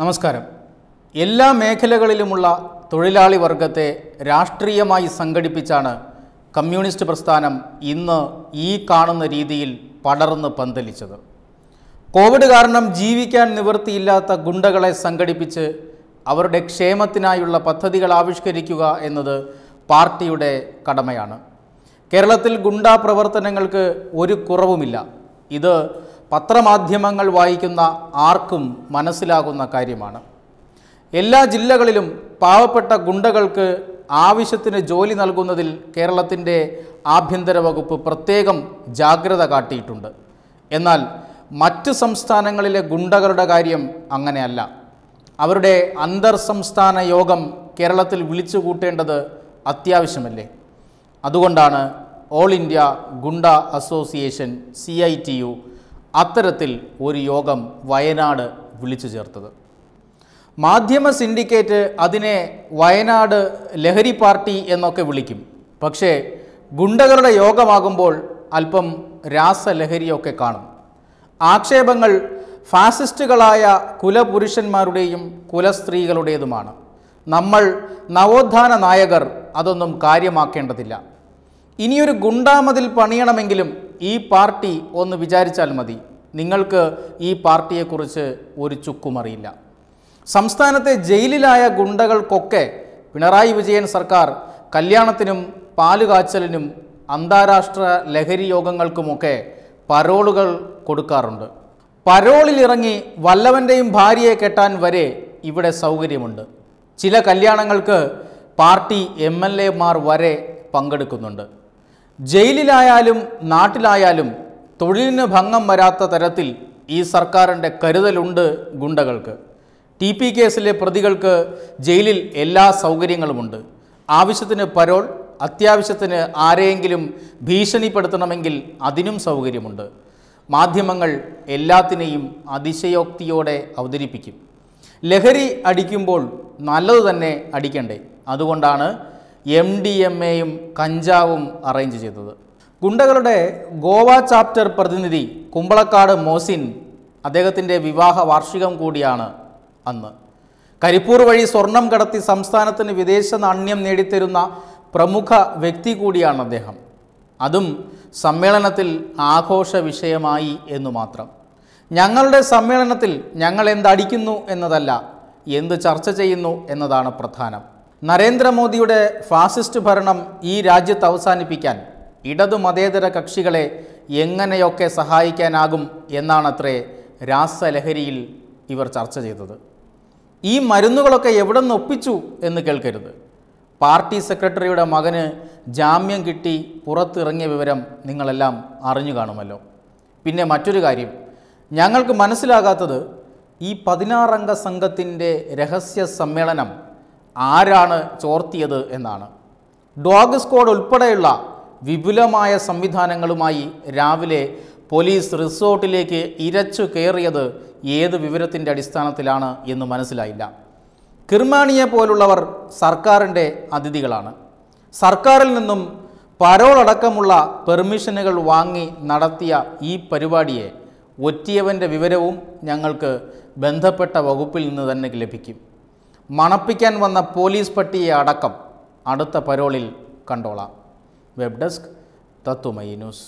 നമസ്കാരം. എല്ലാ മേഖലകളിലുമുള്ള തൊഴിലാളി വർഗത്തെ രാഷ്ട്രീയമായി സംഘടിപ്പിച്ചാണ് കമ്മ്യൂണിസ്റ്റ് പ്രസ്ഥാനം ഇന്ന് ഈ കാണുന്ന രീതിയിൽ പടർന്ന് പന്തലിച്ചത്. കോവിഡ് കാരണം ജീവിക്കാൻ നിവൃത്തിയില്ലാത്ത ഗുണ്ടകളെ സംഘടിപ്പിച്ച് അവരുടെ ക്ഷേമത്തിനായുള്ള പദ്ധതികൾ ആവിഷ്കരിക്കുക എന്നത് പാർട്ടിയുടെ കടമയാണ്. കേരളത്തിൽ ഗുണ്ടാ പ്രവർത്തനങ്ങൾക്ക് ഒരു കുറവുമില്ല. ഇത് പത്രമാധ്യമങ്ങൾ വായിക്കുന്ന ആർക്കും മനസ്സിലാകുന്ന കാര്യമാണ്. എല്ലാ ജില്ലകളിലും പാവപ്പെട്ട ഗുണ്ടകൾക്ക് ആവശ്യത്തിന് ജോലി നൽകുന്നതിൽ കേരളത്തിൻ്റെ ആഭ്യന്തര വകുപ്പ് പ്രത്യേകം ജാഗ്രത കാട്ടിയിട്ടുണ്ട്. എന്നാൽ മറ്റ് സംസ്ഥാനങ്ങളിലെ ഗുണ്ടകളുടെ കാര്യം അങ്ങനെയല്ല. അവരുടെ അന്തർ സംസ്ഥാന യോഗം കേരളത്തിൽ വിളിച്ചു കൂട്ടേണ്ടത് അത്യാവശ്യമല്ലേ? അതുകൊണ്ടാണ് ഓൾ ഇന്ത്യ ഗുണ്ട അസോസിയേഷൻ CITU അത്തരത്തിൽ ഒരു യോഗം വയനാട് വിളിച്ചു ചേർത്തത്. മാധ്യമ സിൻഡിക്കേറ്റ് അതിനെ വയനാട് ലഹരി പാർട്ടി എന്നൊക്കെ വിളിക്കും. പക്ഷേ ഗുണ്ടകളുടെ യോഗമാകുമ്പോൾ അല്പം രാസലഹരിയൊക്കെ കാണും. ആക്ഷേപങ്ങൾ ഫാസിസ്റ്റുകളായ കുലപുരുഷന്മാരുടെയും കുലസ്ത്രീകളുടേതുമാണ്. നമ്മൾ നവോത്ഥാന നായകർ അതൊന്നും കാര്യമാക്കേണ്ടതില്ല. ഇനിയൊരു ഗുണ്ടാമതിൽ പണിയണമെങ്കിലും ഈ പാർട്ടി ഒന്ന് വിചാരിച്ചാൽ മതി. നിങ്ങൾക്ക് ഈ പാർട്ടിയെക്കുറിച്ച് ഒരു ചുക്കുമറിയില്ല. സംസ്ഥാനത്തെ ജയിലിലായ ഗുണ്ടകൾക്കൊക്കെ പിണറായി വിജയൻ സർക്കാർ കല്യാണത്തിനും പാലുകാച്ചലിനും അന്താരാഷ്ട്ര ലഹരി യോഗങ്ങൾക്കുമൊക്കെ പരോളുകൾ കൊടുക്കാറുണ്ട്. പരോളിലിറങ്ങി വല്ലവൻ്റെയും ഭാര്യയെ കെട്ടാൻ വരെ ഇവിടെ സൗകര്യമുണ്ട്. ചില കല്യാണങ്ങൾക്ക് പാർട്ടി MLA മാർ വരെ പങ്കെടുക്കുന്നുണ്ട്. ജയിലിലായാലും നാട്ടിലായാലും തൊഴിലിന് ഭംഗം വരാത്ത തരത്തിൽ ഈ സർക്കാരിൻ്റെ കരുതലുണ്ട് ഗുണ്ടകൾക്ക്. TP കേസിലെ പ്രതികൾക്ക് ജയിലിൽ എല്ലാ സൗകര്യങ്ങളുമുണ്ട്. ആവശ്യത്തിന് പരോൾ, അത്യാവശ്യത്തിന് ആരെയെങ്കിലും ഭീഷണിപ്പെടുത്തണമെങ്കിൽ അതിനും സൗകര്യമുണ്ട്. മാധ്യമങ്ങൾ എല്ലാത്തിനെയും അതിശയോക്തിയോടെ അവതരിപ്പിക്കും. ലഹരി അടിക്കുമ്പോൾ നല്ലത് തന്നെ അടിക്കണ്ടേ? അതുകൊണ്ടാണ് MDMAയും കഞ്ചാവും അറേഞ്ച് ചെയ്തത്. ഗുണ്ടകളുടെ ഗോവ ചാപ്റ്റർ പ്രതിനിധി കുമ്പളക്കാട് മോസിൻ, അദ്ദേഹത്തിൻ്റെ വിവാഹ വാർഷികം കൂടിയാണ് അന്ന്. കരിപ്പൂർ വഴി സ്വർണം കടത്തി സംസ്ഥാനത്തിന് വിദേശ നാണ്യം നേടിത്തരുന്ന പ്രമുഖ വ്യക്തി കൂടിയാണ് അദ്ദേഹം. അതും സമ്മേളനത്തിൽ ആഘോഷ വിഷയമായി എന്നു മാത്രം. ഞങ്ങളുടെ സമ്മേളനത്തിൽ ഞങ്ങൾ എന്തടിക്കുന്നു എന്നതല്ല, എന്ത് ചർച്ച ചെയ്യുന്നു എന്നതാണ് പ്രധാനം. നരേന്ദ്രമോദിയുടെ ഫാസിസ്റ്റ് ഭരണം ഈ രാജ്യത്ത് അവസാനിപ്പിക്കാൻ ഇടതു മതേതര കക്ഷികളെ എങ്ങനെയൊക്കെ സഹായിക്കാനാകും എന്നാണത്രേ രാസലഹരിയിൽ ഇവർ ചർച്ച ചെയ്തത്. ഈ മരുന്നുകളൊക്കെ എവിടെ നിന്ന് ഒപ്പിച്ചു എന്ന് കേൾക്കരുത്. പാർട്ടി സെക്രട്ടറിയുടെ മകന് ജാമ്യം കിട്ടി പുറത്തിറങ്ങിയ വിവരം നിങ്ങളെല്ലാം അറിഞ്ഞു കാണുമല്ലോ. പിന്നെ മറ്റൊരു കാര്യം ഞങ്ങൾക്ക് മനസ്സിലാകാത്തത്, ഈ 16 അംഗ സംഘത്തിൻ്റെ രഹസ്യ സമ്മേളനം ആരാണ് ചോർത്തിയത് എന്നാണ്. ഡോഗ് സ്ക്വാഡ് ഉൾപ്പെടെയുള്ള വിപുലമായ സംവിധാനങ്ങളുമായി രാവിലെ പോലീസ് റിസോർട്ടിലേക്ക് ഇരച്ചു കയറിയത് ഏത് വിവരത്തിൻ്റെ അടിസ്ഥാനത്തിലാണ് എന്ന് മനസ്സിലായില്ല. കിർമാണിയെ പോലുള്ളവർ സർക്കാരിൻ്റെ അതിഥികളാണ്. സർക്കാരിൽ നിന്നും പരോളടക്കമുള്ള പെർമിഷനുകൾ വാങ്ങി നടത്തിയ ഈ പരിപാടിയെ ഒറ്റിയവൻ്റെ വിവരവും ഞങ്ങൾക്ക് ബന്ധപ്പെട്ട വകുപ്പിൽ നിന്ന് തന്നെ ലഭിക്കും. മണപ്പിക്കാൻ വന്ന പോലീസ് പട്ടിയെ അടക്കം അടുത്ത പരോളിൽ കണ്ടോളാം. വെബ് ഡെസ്ക് തത്തുമൈ ന്യൂസ്.